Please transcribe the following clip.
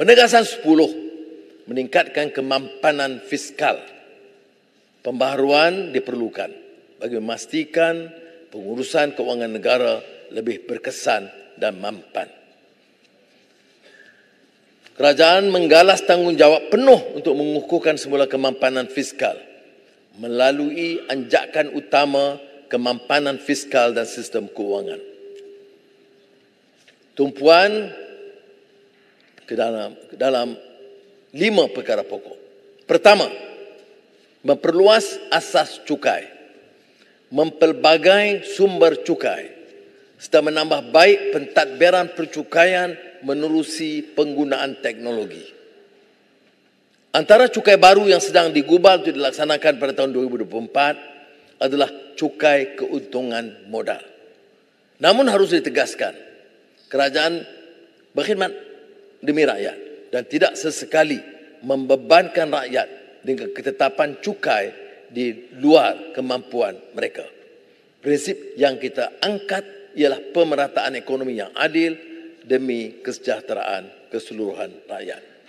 Penegasan 10, meningkatkan kemampanan fiskal. Pembaharuan diperlukan bagi memastikan pengurusan kewangan negara lebih berkesan dan mampan. Kerajaan menggalas tanggungjawab penuh untuk mengukuhkan semula kemampanan fiskal melalui anjakan utama kemampanan fiskal dan sistem kewangan. Tumpuan dalam 5 perkara pokok. Pertama, memperluas asas cukai, mempelbagai sumber cukai, serta menambah baik pentadbiran percukaian menerusi penggunaan teknologi. Antara cukai baru yang sedang digubal untuk dilaksanakan pada tahun 2024 adalah cukai keuntungan modal. Namun harus ditegaskan, kerajaan berkhidmat demi rakyat dan tidak sesekali membebankan rakyat dengan ketetapan cukai di luar kemampuan mereka. Prinsip yang kita angkat ialah pemerataan ekonomi yang adil demi kesejahteraan keseluruhan rakyat.